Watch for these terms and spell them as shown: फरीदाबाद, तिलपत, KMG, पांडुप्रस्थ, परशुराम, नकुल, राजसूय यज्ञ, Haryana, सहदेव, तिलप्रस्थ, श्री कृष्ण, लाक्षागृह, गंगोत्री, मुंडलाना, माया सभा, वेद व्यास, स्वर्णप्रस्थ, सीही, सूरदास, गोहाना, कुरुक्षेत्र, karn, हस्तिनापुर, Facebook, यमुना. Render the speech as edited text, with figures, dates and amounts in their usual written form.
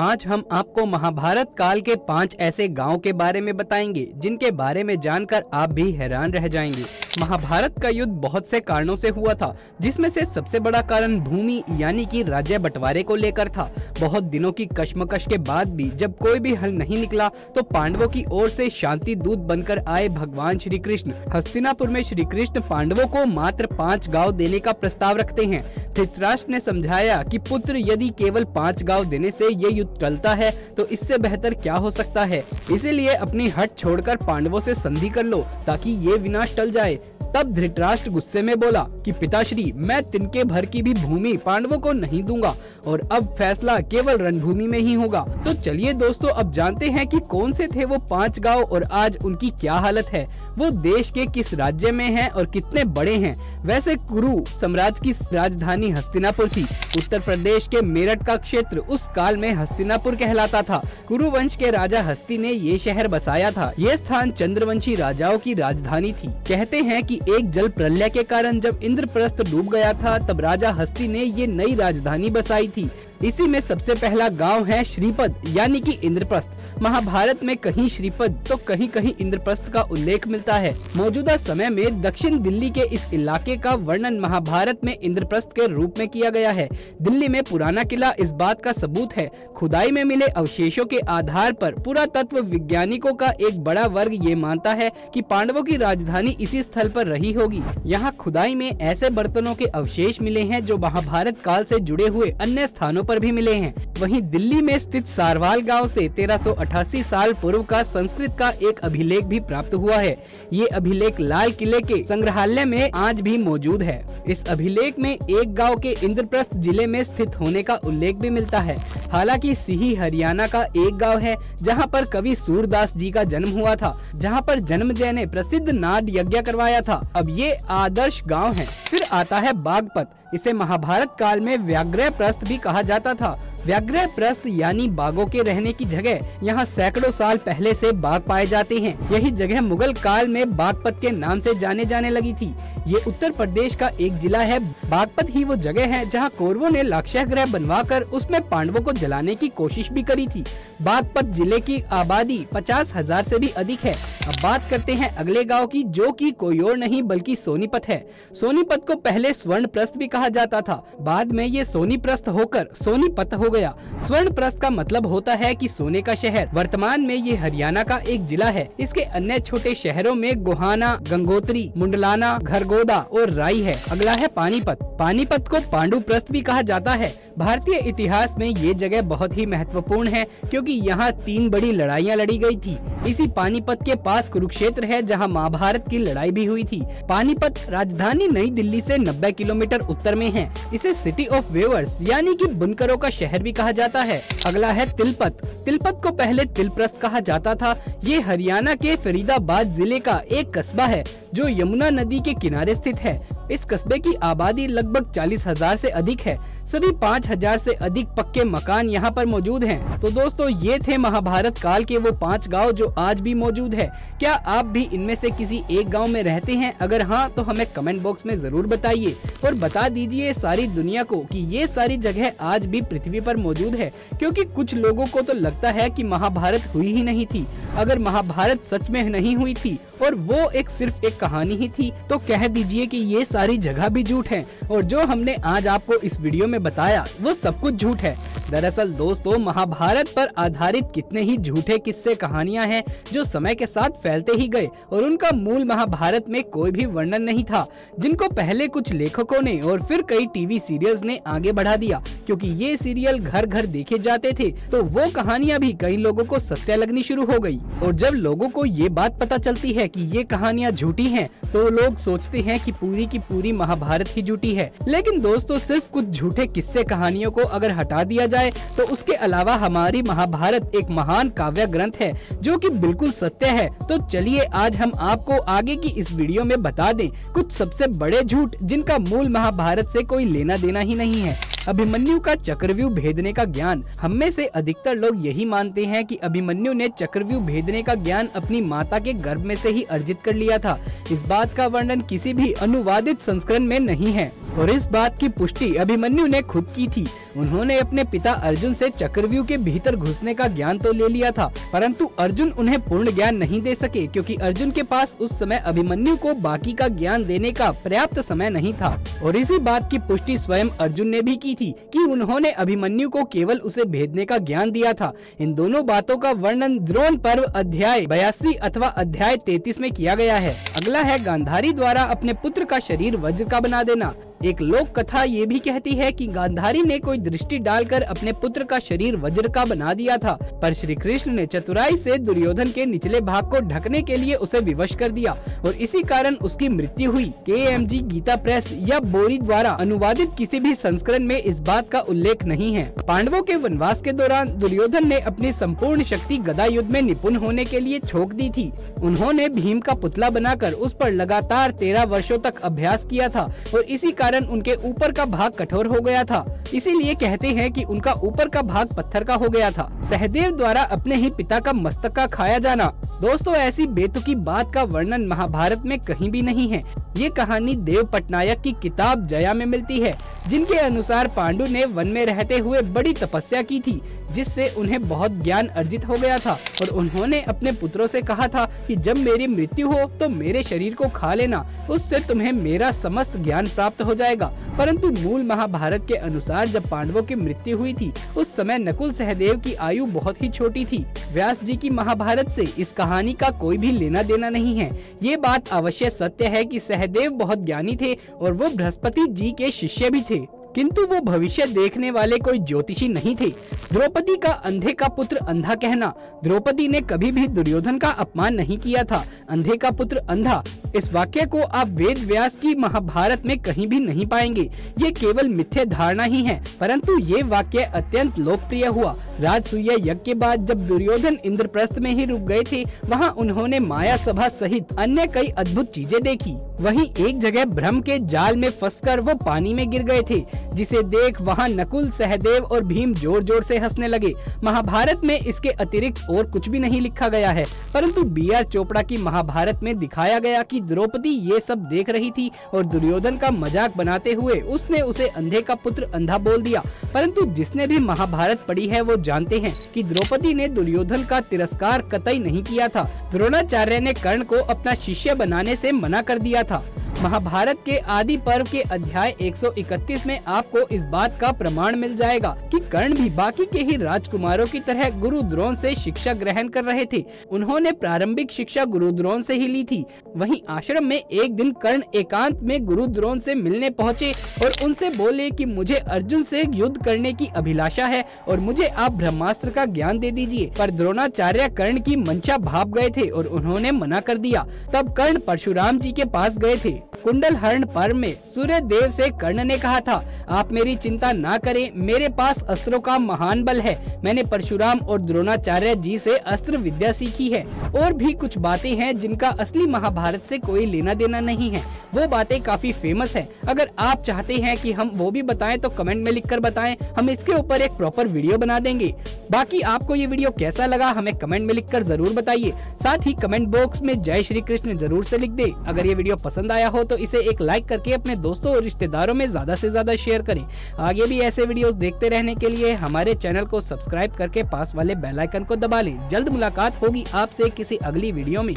आज हम आपको महाभारत काल के 5 ऐसे गांव के बारे में बताएंगे जिनके बारे में जानकर आप भी हैरान रह जाएंगे। महाभारत का युद्ध बहुत से कारणों से हुआ था, जिसमें से सबसे बड़ा कारण भूमि यानी कि राज्य बंटवारे को लेकर था। बहुत दिनों की कश्मकश के बाद भी जब कोई भी हल नहीं निकला तो पांडवों की ओर से शांति दूत बनकर आए भगवान श्री कृष्ण। हस्तिनापुर में श्री कृष्ण पांडवों को मात्र 5 गाँव देने का प्रस्ताव रखते हैं। धृतराष्ट्र ने समझाया कि पुत्र यदि केवल 5 गाँव देने से ये युद्ध टलता है तो इससे बेहतर क्या हो सकता है, इसीलिए अपनी हट छोड़कर पांडवों से संधि कर लो ताकि ये विनाश टल जाए। तब धृतराष्ट्र गुस्से में बोला कि पिताश्री, मैं तिनके भर की भी भूमि पांडवों को नहीं दूंगा और अब फैसला केवल रणभूमि में ही होगा। तो चलिए दोस्तों, अब जानते हैं कि कौन से थे वो 5 गांव और आज उनकी क्या हालत है, वो देश के किस राज्य में हैं और कितने बड़े हैं। वैसे कुरु साम्राज्य की राजधानी हस्तिनापुर थी। उत्तर प्रदेश के मेरठ का क्षेत्र उस काल में हस्तिनापुर कहलाता था। कुरु वंश के राजा हस्ती ने ये शहर बसाया था। ये स्थान चंद्रवंशी राजाओं की राजधानी थी। कहते हैं कि एक जल प्रलय के कारण जब इंद्रप्रस्थ डूब गया था तब राजा हस्ती ने ये नई राजधानी बसाई थी। इसी में सबसे पहला गांव है श्रीपद यानी कि इंद्रप्रस्थ। महाभारत में कहीं श्रीपद तो कहीं कहीं इंद्रप्रस्थ का उल्लेख मिलता है। मौजूदा समय में दक्षिण दिल्ली के इस इलाके का वर्णन महाभारत में इंद्रप्रस्थ के रूप में किया गया है। दिल्ली में पुराना किला इस बात का सबूत है। खुदाई में मिले अवशेषों के आधार पर पुरातत्व वैज्ञानिकों का एक बड़ा वर्ग ये मानता है कि पांडवों की राजधानी इसी स्थल पर रही होगी। यहाँ खुदाई में ऐसे बर्तनों के अवशेष मिले हैं जो महाभारत काल से जुड़े हुए अन्य स्थानों पर भी मिले हैं। वहीं दिल्ली में स्थित सारवाल गांव से 1388 साल पूर्व का संस्कृत का एक अभिलेख भी प्राप्त हुआ है। ये अभिलेख लाल किले के संग्रहालय में आज भी मौजूद है। इस अभिलेख में एक गांव के इंद्रप्रस्थ जिले में स्थित होने का उल्लेख भी मिलता है। हालांकि सीही हरियाणा का एक गांव है जहां पर कवि सूरदास जी का जन्म हुआ था, जहां पर जन्मजय ने प्रसिद्ध नाद यज्ञ करवाया था। अब ये आदर्श गांव है। फिर आता है बागपत। इसे महाभारत काल में व्याघ्रप्रस्थ भी कहा जाता था। व्याघ्रप्रस्थ यानी बाघों के रहने की जगह। यहाँ सैकड़ों साल पहले से बाघ पाए जाते हैं। यही जगह मुगल काल में बागपत के नाम से जाने जाने लगी थी। ये उत्तर प्रदेश का एक जिला है। बागपत ही वो जगह है जहाँ कौरवों ने लाक्षागृह बनवाकर उसमें पांडवों को जलाने की कोशिश भी करी थी। बागपत जिले की आबादी 50,000 से भी अधिक है। अब बात करते हैं अगले गाँव की, जो की कोई और नहीं बल्कि सोनीपत है। सोनीपत को पहले स्वर्णप्रस्थ भी कहा जाता था, बाद में ये सोनीप्रस्थ होकर सोनीपत गया। स्वर्णप्रस्थ का मतलब होता है कि सोने का शहर। वर्तमान में ये हरियाणा का एक जिला है। इसके अन्य छोटे शहरों में गोहाना, गंगोत्री, मुंडलाना, घरगोदा और राई है। अगला है पानीपत। पानीपत को पांडुप्रस्थ भी कहा जाता है। भारतीय इतिहास में ये जगह बहुत ही महत्वपूर्ण है क्योंकि यहाँ 3 बड़ी लड़ाइयाँ लड़ी गई थी। इसी पानीपत के पास कुरुक्षेत्र है जहाँ महाभारत की लड़ाई भी हुई थी। पानीपत राजधानी नई दिल्ली से 90 किलोमीटर उत्तर में है। इसे सिटी ऑफ वेवर्स यानी कि बुनकरों का शहर भी कहा जाता है। अगला है तिलपत। तिलपत को पहले तिलप्रस्थ कहा जाता था। ये हरियाणा के फरीदाबाद जिले का एक कस्बा है जो यमुना नदी के किनारे स्थित है। इस कस्बे की आबादी लगभग 40,000 से अधिक है। सभी 5,000 से अधिक पक्के मकान यहाँ पर मौजूद हैं। तो दोस्तों, ये थे महाभारत काल के वो 5 गांव जो आज भी मौजूद है। क्या आप भी इनमें से किसी एक गांव में रहते हैं? अगर हाँ तो हमें कमेंट बॉक्स में जरूर बताइए और बता दीजिए सारी दुनिया को कि ये सारी जगह आज भी पृथ्वी पर मौजूद है, क्योंकि कुछ लोगों को तो लगता है कि महाभारत हुई ही नहीं थी। अगर महाभारत सच में नहीं हुई थी और वो एक सिर्फ एक कहानी ही थी तो कह दीजिए कि ये सारी जगह भी झूठ है और जो हमने आज आपको इस वीडियो में बताया वो सब कुछ झूठ है। दरअसल दोस्तों, महाभारत पर आधारित कितने ही झूठे किस्से कहानियां हैं जो समय के साथ फैलते ही गए और उनका मूल महाभारत में कोई भी वर्णन नहीं था, जिनको पहले कुछ लेखकों ने और फिर कई टीवी सीरियल्स ने आगे बढ़ा दिया। क्योंकि ये सीरियल घर घर देखे जाते थे तो वो कहानियां भी कई लोगों को सत्य लगनी शुरू हो गयी। और जब लोगों को ये बात पता चलती है कि ये कहानियाँ झूठी है तो लोग सोचते हैं कि पूरी महाभारत ही झूठी है। लेकिन दोस्तों, सिर्फ कुछ झूठे किस्से कहानियों को अगर हटा दिया जाए तो उसके अलावा हमारी महाभारत एक महान काव्य ग्रंथ है जो कि बिल्कुल सत्य है। तो चलिए, आज हम आपको आगे की इस वीडियो में बता दें कुछ सबसे बड़े झूठ जिनका मूल महाभारत से कोई लेना देना ही नहीं है। अभिमन्यु का चक्रव्यूह भेदने का ज्ञान। हम में से अधिकतर लोग यही मानते हैं कि अभिमन्यु ने चक्रव्यूह भेदने का ज्ञान अपनी माता के गर्भ में से ही अर्जित कर लिया था। इस बात का वर्णन किसी भी अनुवादित संस्करण में नहीं है। और इस बात की पुष्टि अभिमन्यु ने खुद की थी। उन्होंने अपने पिता अर्जुन से चक्रव्यूह के भीतर घुसने का ज्ञान तो ले लिया था, परंतु अर्जुन उन्हें पूर्ण ज्ञान नहीं दे सके क्योंकि अर्जुन के पास उस समय अभिमन्यु को बाकी का ज्ञान देने का पर्याप्त समय नहीं था। और इसी बात की पुष्टि स्वयं अर्जुन ने भी की थी कि उन्होंने अभिमन्यु को केवल उसे भेदने का ज्ञान दिया था। इन दोनों बातों का वर्णन द्रोण पर्व अध्याय 82 अथवा अध्याय 33 में किया गया है। अगला है गांधारी द्वारा अपने पुत्र का शरीर वज्र का बना देना। एक लोक कथा ये भी कहती है कि गांधारी ने कोई दृष्टि डालकर अपने पुत्र का शरीर वज्र का बना दिया था, पर श्री कृष्ण ने चतुराई से दुर्योधन के निचले भाग को ढकने के लिए उसे विवश कर दिया और इसी कारण उसकी मृत्यु हुई। KMG गीता प्रेस या बोरी द्वारा अनुवादित किसी भी संस्करण में इस बात का उल्लेख नहीं है। पांडवों के वनवास के दौरान दुर्योधन ने अपनी संपूर्ण शक्ति गदा युद्ध में निपुण होने के लिए झोंक दी थी। उन्होंने भीम का पुतला बनाकर उस पर लगातार 13 वर्षों तक अभ्यास किया था और इसी उनके ऊपर का भाग कठोर हो गया था, इसीलिए कहते हैं कि उनका ऊपर का भाग पत्थर का हो गया था। सहदेव द्वारा अपने ही पिता का मस्तक का खाया जाना। दोस्तों, ऐसी बेतुकी बात का वर्णन महाभारत में कहीं भी नहीं है। ये कहानी देव पटनायक की किताब जया में मिलती है, जिनके अनुसार पांडु ने वन में रहते हुए बड़ी तपस्या की थी, जिससे उन्हें बहुत ज्ञान अर्जित हो गया था और उन्होंने अपने पुत्रों से कहा था कि जब मेरी मृत्यु हो तो मेरे शरीर को खा लेना, उससे तुम्हें मेरा समस्त ज्ञान प्राप्त हो जाएगा। परंतु मूल महाभारत के अनुसार जब पांडवों की मृत्यु हुई थी उस समय नकुल सहदेव की आयु बहुत ही छोटी थी। व्यास जी की महाभारत से इस कहानी का कोई भी लेना देना नहीं है। ये बात अवश्य सत्य है कि सहदेव बहुत ज्ञानी थे और वो बृहस्पति जी के शिष्य भी थे, किंतु वो भविष्य देखने वाले कोई ज्योतिषी नहीं थे। द्रौपदी का अंधे का पुत्र अंधा कहना। द्रौपदी ने कभी भी दुर्योधन का अपमान नहीं किया था। अंधे का पुत्र अंधा, इस वाक्य को आप वेद व्यास की महाभारत में कहीं भी नहीं पाएंगे। ये केवल मिथ्या धारणा ही है, परंतु ये वाक्य अत्यंत लोकप्रिय हुआ। राजसूय यज्ञ के बाद जब दुर्योधन इंद्रप्रस्थ में ही रुक गए थे, वहाँ उन्होंने माया सभा सहित अन्य कई अद्भुत चीजें देखी। वहीं एक जगह भ्रम के जाल में फंसकर वो पानी में गिर गए थे, जिसे देख वहाँ नकुल, सहदेव और भीम जोर जोर से हंसने लगे। महाभारत में इसके अतिरिक्त और कुछ भी नहीं लिखा गया है, परंतु BR चोपड़ा की महाभारत में दिखाया गया कि द्रौपदी ये सब देख रही थी और दुर्योधन का मजाक बनाते हुए उसने उसे अंधे का पुत्र अंधा बोल दिया। परंतु जिसने भी महाभारत पढ़ी है वो जानते हैं कि द्रौपदी ने दुर्योधन का तिरस्कार कतई नहीं किया था। द्रोणाचार्य ने कर्ण को अपना शिष्य बनाने से मना कर दिया था। महाभारत के आदि पर्व के अध्याय 131 में आपको इस बात का प्रमाण मिल जाएगा कि कर्ण भी बाकी के ही राजकुमारों की तरह गुरु द्रोण से शिक्षा ग्रहण कर रहे थे। उन्होंने प्रारंभिक शिक्षा गुरु द्रोण से ही ली थी। वहीं आश्रम में एक दिन कर्ण एकांत में गुरु द्रोण से मिलने पहुँचे और उनसे बोले कि मुझे अर्जुन से युद्ध करने की अभिलाषा है और मुझे आप ब्रह्मास्त्र का ज्ञान दे दीजिए। पर द्रोणाचार्य कर्ण की मंशा भाप गए थे और उन्होंने मना कर दिया। तब कर्ण परशुराम जी के पास गए थे। कुंडल हरण पर्व में सूर्य देव से कर्ण ने कहा था, आप मेरी चिंता ना करें, मेरे पास अस्त्रों का महान बल है। मैंने परशुराम और द्रोणाचार्य जी से अस्त्र विद्या सीखी है। और भी कुछ बातें हैं जिनका असली महाभारत से कोई लेना देना नहीं है। वो बातें काफी फेमस हैं। अगर आप चाहते हैं कि हम वो भी बताएं तो कमेंट में लिख कर बताएं, हम इसके ऊपर एक प्रॉपर वीडियो बना देंगे। बाकी आपको ये वीडियो कैसा लगा हमें कमेंट में लिख कर जरूर बताइए। साथ ही कमेंट बॉक्स में जय श्री कृष्ण जरूर से लिख दे। अगर ये वीडियो पसंद आया हो तो इसे एक लाइक करके अपने दोस्तों और रिश्तेदारों में ज्यादा से ज्यादा शेयर करें। आगे भी ऐसे वीडियोस देखते रहने के लिए हमारे चैनल को सब्सक्राइब करके पास वाले बेल आइकन को दबा लें। जल्द मुलाकात होगी आपसे किसी अगली वीडियो में।